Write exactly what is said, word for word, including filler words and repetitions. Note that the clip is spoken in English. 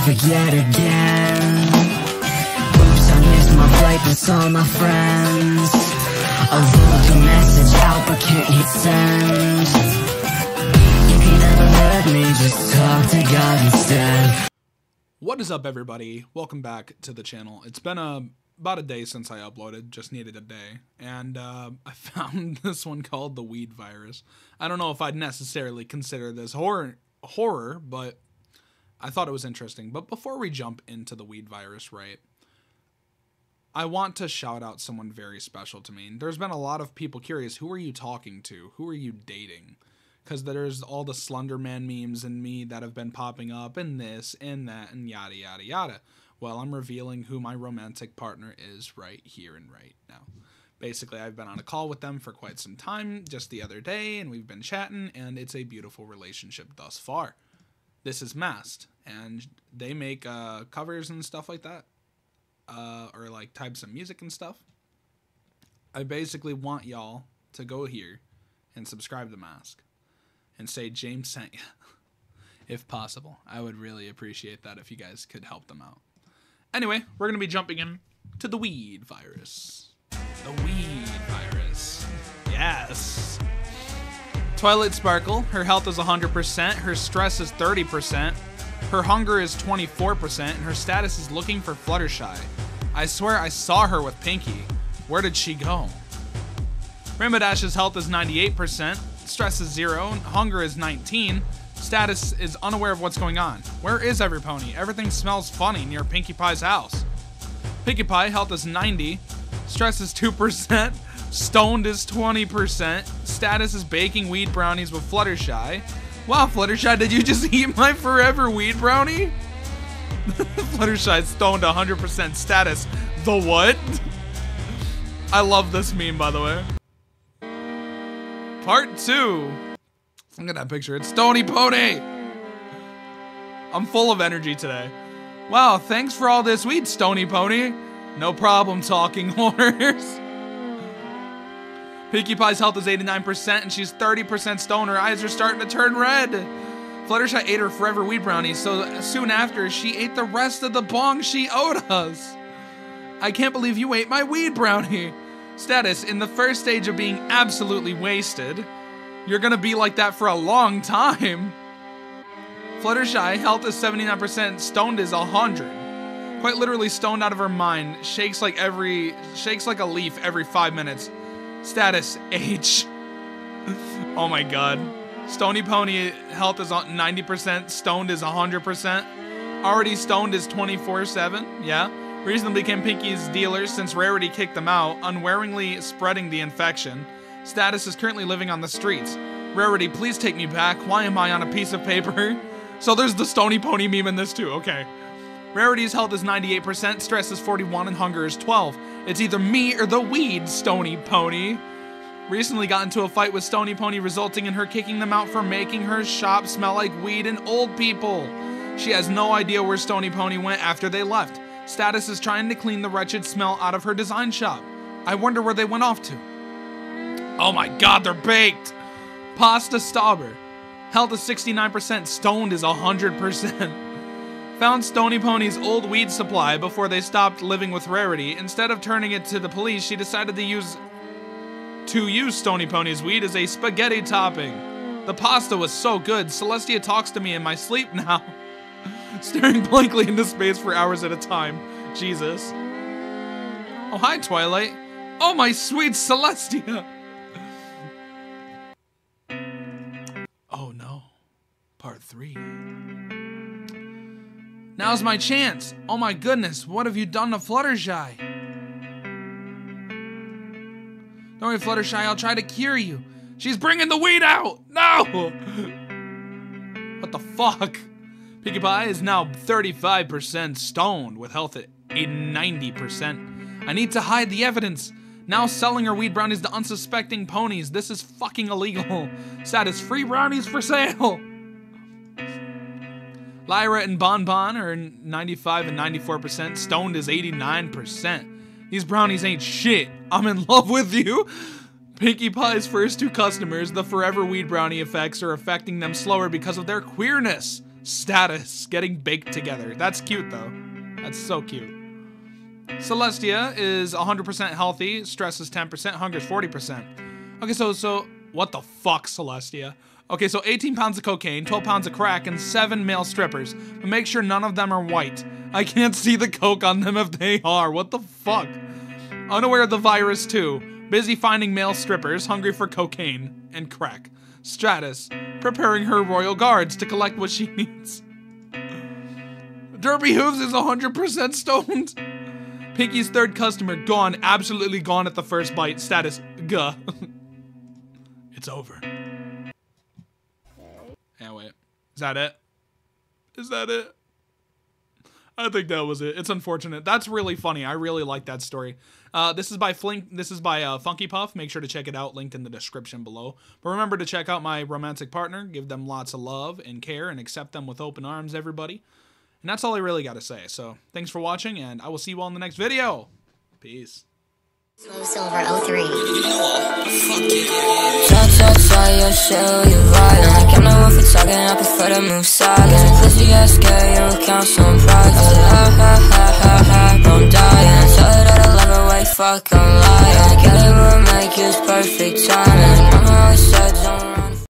traffic yet again. Oops, I missed my flight but saw my friends. I wrote a message out but can't hit send. If you never heard me, just talk to God instead. What is up, everybody? Welcome back to the channel. It's been a about a day since I uploaded, just needed a day, and uh, I found this one called The Weed Virus. I don't know if I'd necessarily consider this horror, horror, but I thought it was interesting. But before we jump into The Weed Virus, right, I want to shout out someone very special to me. There's been a lot of people curious, who are you talking to? Who are you dating? Because there's all the Slender Man memes and me that have been popping up, and this, and that, and yada, yada, yada. Well, I'm revealing who my romantic partner is right here and right now. Basically, I've been on a call with them for quite some time, just the other day, and we've been chatting, and it's a beautiful relationship thus far. This is Mast, and they make uh, covers and stuff like that, uh, or like types of music and stuff. I basically want y'all to go here and subscribe to Mast and say James sent you, if possible. I would really appreciate that if you guys could help them out. Anyway, we're going to be jumping in to the weed virus. The weed virus. Yes. Twilight Sparkle. Her health is one hundred percent. Her stress is thirty percent. Her hunger is twenty-four percent. And her status is looking for Fluttershy. I swear I saw her with Pinkie. Where did she go? Rainbow Dash's health is ninety-eight percent. Stress is zero. Hunger is nineteen. Status is unaware of what's going on. Where is every pony? Everything smells funny near Pinkie Pie's house. Pinkie Pie, health is ninety. Stress is two percent. Stoned is twenty percent. Status is baking weed brownies with Fluttershy. Wow, Fluttershy, did you just eat my forever weed brownie? Fluttershy stoned one hundred percent status. The what? I love this meme, by the way. Part two. Look at that picture. It's Stony Pony. I'm full of energy today. Wow, thanks for all this weed, Stony Pony. No problem, talking horse. Pinkie Pie's health is eighty-nine percent, and she's thirty percent stoned. Her eyes are starting to turn red. Fluttershy ate her forever weed brownies, so soon after, she ate the rest of the bong she owed us. I can't believe you ate my weed brownie. Status, in the first stage of being absolutely wasted. You're gonna be like that for a long time. Fluttershy, health is seventy-nine percent, stoned is one hundred. Quite literally stoned out of her mind, shakes like every, shakes like a leaf every five minutes. Status, H. Oh my god. Stony Pony, health is ninety percent, stoned is one hundred percent. Already stoned is twenty-four seven, yeah. Reasonably became Pinkie's dealer since Rarity kicked them out, unwaringly spreading the infection. Status is currently living on the streets. Rarity, please take me back. Why am I on a piece of paper? So there's the Stony Pony meme in this too, okay. Rarity's health is ninety-eight percent, stress is forty-one, and hunger is twelve. It's either me or the weed, Stony Pony. Recently got into a fight with Stony Pony, resulting in her kicking them out for making her shop smell like weed and old people. She has no idea where Stony Pony went after they left. Status is trying to clean the wretched smell out of her design shop. I wonder where they went off to. Oh my god, they're baked! Pasta Stauber. Health is sixty-nine percent, stoned is one hundred percent. Found Stony Pony's old weed supply before they stopped living with Rarity. Instead of turning it to the police, she decided to use... to use Stony Pony's weed as a spaghetti topping. The pasta was so good, Celestia talks to me in my sleep now. Staring blankly into space for hours at a time. Jesus. Oh, hi, Twilight. Oh, my sweet Celestia! Oh no, part three. Now's my chance. Oh my goodness, what have you done to Fluttershy? Don't worry, Fluttershy, I'll try to cure you. She's bringing the weed out! No! What the fuck? Pinkie Pie is now thirty-five percent stoned with health at ninety percent. I need to hide the evidence. Now selling her weed brownies to unsuspecting ponies. This is fucking illegal. Status, free brownies for sale. Lyra and Bon Bon are ninety-five and ninety-four percent. Stoned is eighty-nine percent. These brownies ain't shit. I'm in love with you. Pinkie Pie's first two customers, the forever weed brownie effects, are affecting them slower because of their queerness. status getting baked together. That's cute, though. That's so cute. Celestia is one hundred percent healthy. Stress is ten percent. Hunger is forty percent. Okay, so, so, what the fuck, Celestia? Okay, so eighteen pounds of cocaine, twelve pounds of crack, and seven male strippers. But make sure none of them are white. I can't see the coke on them if they are. What the fuck? Unaware of the virus, too. Busy finding male strippers, hungry for cocaine and crack. Stratus, preparing her royal guards to collect what she needs. Derpy Hooves is one hundred percent stoned. Pinkie's third customer, gone, absolutely gone at the first bite. Status, guh. It's over. Yeah, wait. Is that it? Is that it? I think that was it. It's unfortunate. That's really funny. I really like that story. Uh, this is by Flink. This is by uh, funkypuff. Make sure to check it out. Linked in the description below. But remember to check out my romantic partner. Give them lots of love and care, and accept them with open arms, everybody. And that's all I really got to say. So thanks for watching, and I will see you all in the next video. Peace. Slow Silver oh three. Try, try, try your shell, you right. I can't know if you're talking, I prefer to move silent. Cause you got scared, you don't count some pride. I said, ha, ha, ha, ha, ha, don't die. And I tell her that I love her way, fuck, I'm lying. I get it, we'll make use perfect timing. I'm always said, don't